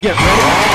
Get ready.